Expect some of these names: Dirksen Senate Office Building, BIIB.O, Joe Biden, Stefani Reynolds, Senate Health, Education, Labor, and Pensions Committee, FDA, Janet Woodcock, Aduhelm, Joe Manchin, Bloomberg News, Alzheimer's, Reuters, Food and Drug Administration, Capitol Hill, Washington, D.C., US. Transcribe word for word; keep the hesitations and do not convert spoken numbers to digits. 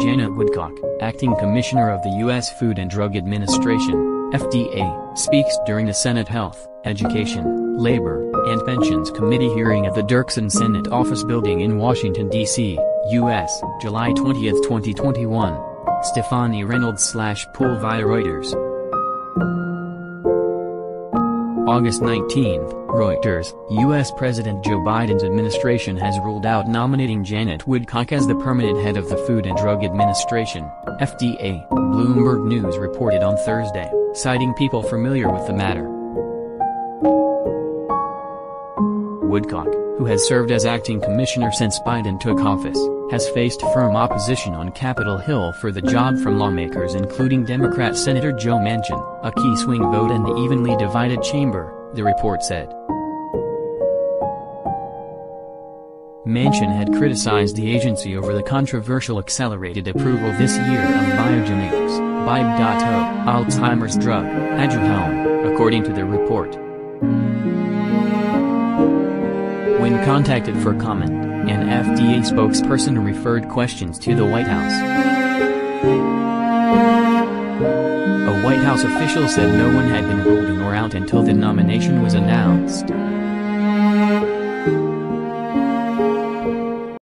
Janet Woodcock, acting commissioner of the U S Food and Drug Administration, F D A, speaks during a Senate Health, Education, Labor, and Pensions Committee hearing at the Dirksen Senate Office Building in Washington, D C, U S, July twentieth twenty twenty-one. Stefani Reynolds slash poll via Reuters. August nineteenth, Reuters, U S President Joe Biden's administration has ruled out nominating Janet Woodcock as the permanent head of the Food and Drug Administration, F D A, Bloomberg News reported on Thursday, citing people familiar with the matter. Woodcock, who has served as acting commissioner since Biden took office, has faced firm opposition on Capitol Hill for the job from lawmakers including Democrat Senator Joe Manchin, a key swing vote in the evenly divided chamber, the report said. Manchin had criticized the agency over the controversial accelerated approval this year of Biogenetic's, B I I B dot O, Alzheimer's drug, Aduhelm, according to the report. When contacted for comment, an F D A spokesperson referred questions to the White House. A White House official said no one had been ruled in or out until the nomination was announced.